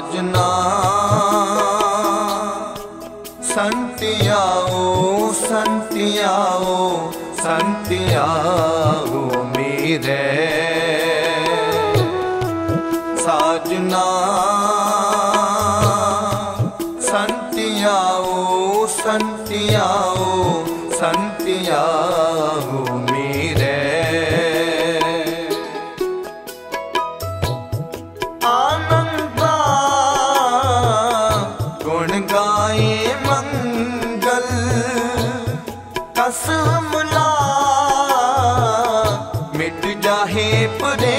साजना संतियाओ संतियाओ मेरे साजना संतियाओ संतियाओ मेरे आनंद गुण गाए मंगल कसमला मिट जाहे पुरे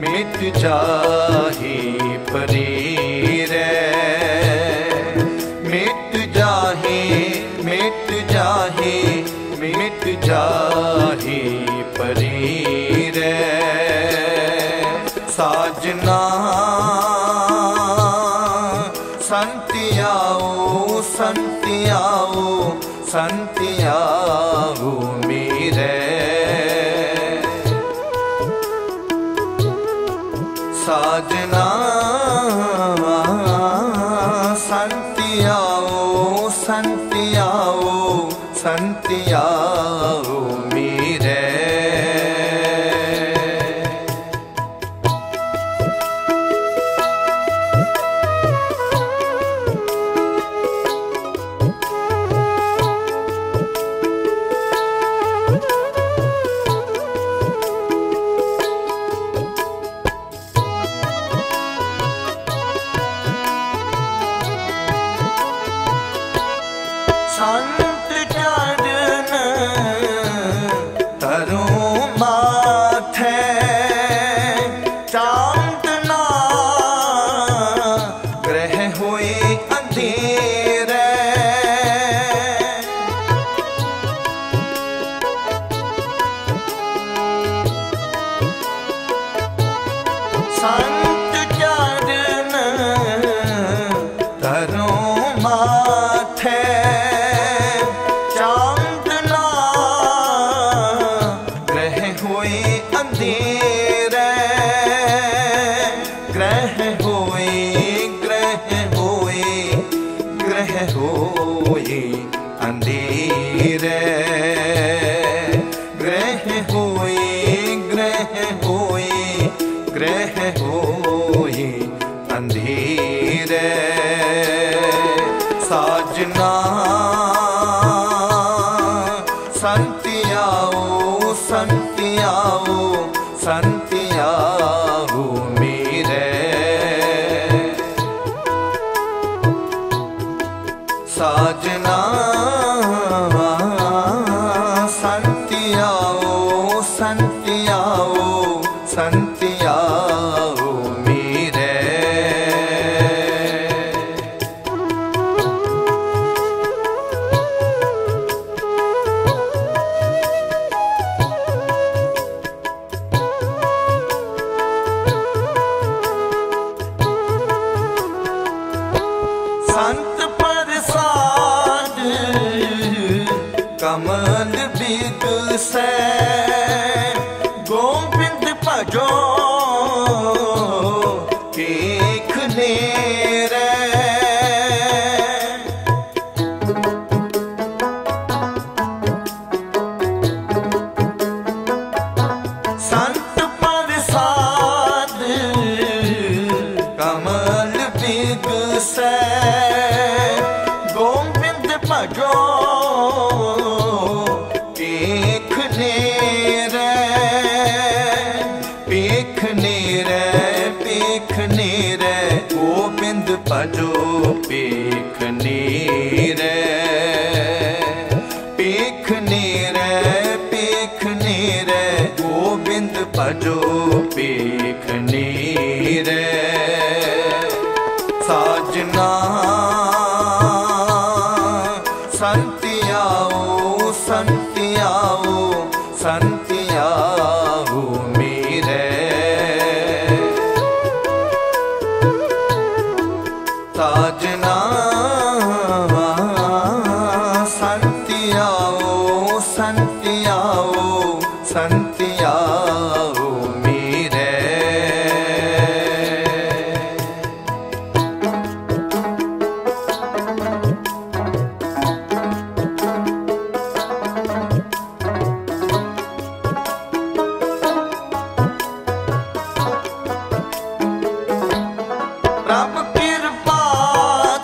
मिट जाहे परे रे साजना संतियाओ संतियाओ संतियाओ मेरे साजना संतियाओ संतियाओ संतियाओ मेरे साजना संतियाओ संतियाओ संतियाओ मेरे साजना संतियाओ संतियाओ संतियाओ कमल बिगसे गोविंद भजो देख ले रे संत प्रसाद कमल बिगसे गोविंद भजो भजो पेखने रे गोविंद भजो पेखने रे संतिया हो मेरे। रब कृपा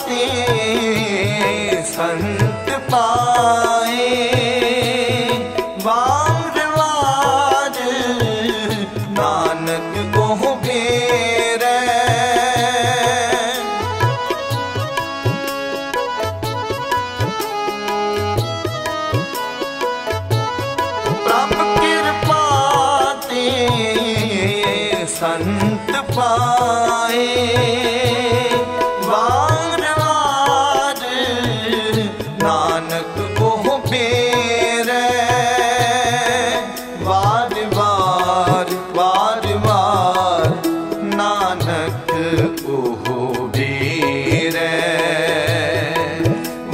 ते संत पाए, संत पाए वारवार नानक को बेरे। वारवार वारवार नानक को बेरे।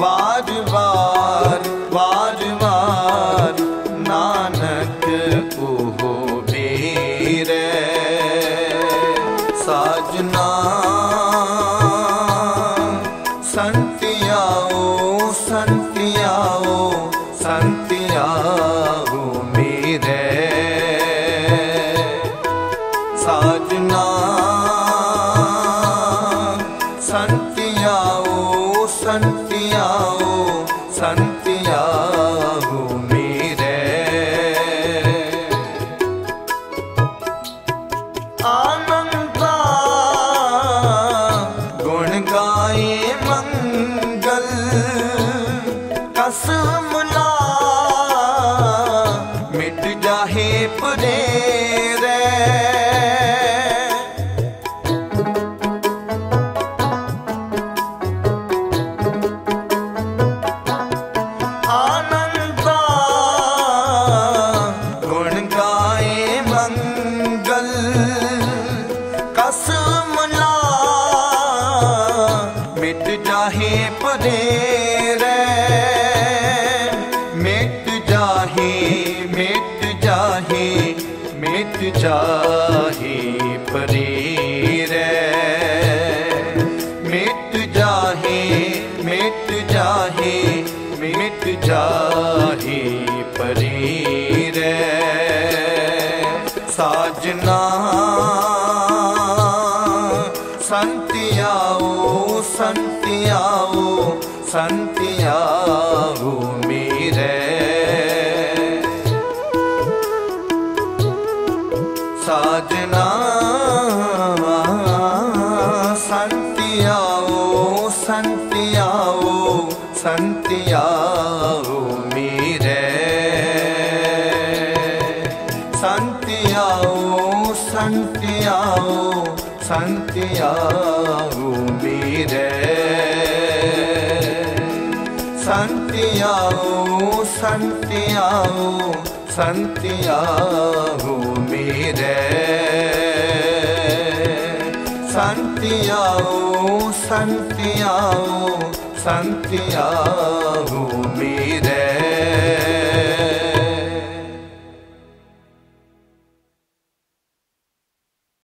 वारवार वारवार नानक को बेरे। साजना संतिया ओ संतिया हो मेरे। साजना संतिया ओ संतिया हो मेरे। मंगल कसम ना मिट जाहे पुरेरे। आनंद गुण गाए मंगल कसम ना मिट जाहे पुरेरे। मिट जाहे पुरेरे। मिट जाहे पुरेरे। साजना संतिया ओ संतिया ओ संतिया हो मेरे। साजना संतिया ओ संतिया ओ संतिया हो मेरे। संतिया ओ संतिया ओ संतिया हो मेरे। संतिया ओ संतिया ओ संतिया हो मेरे। संतिया ओ संतिया ओ संतिया हो मेरे।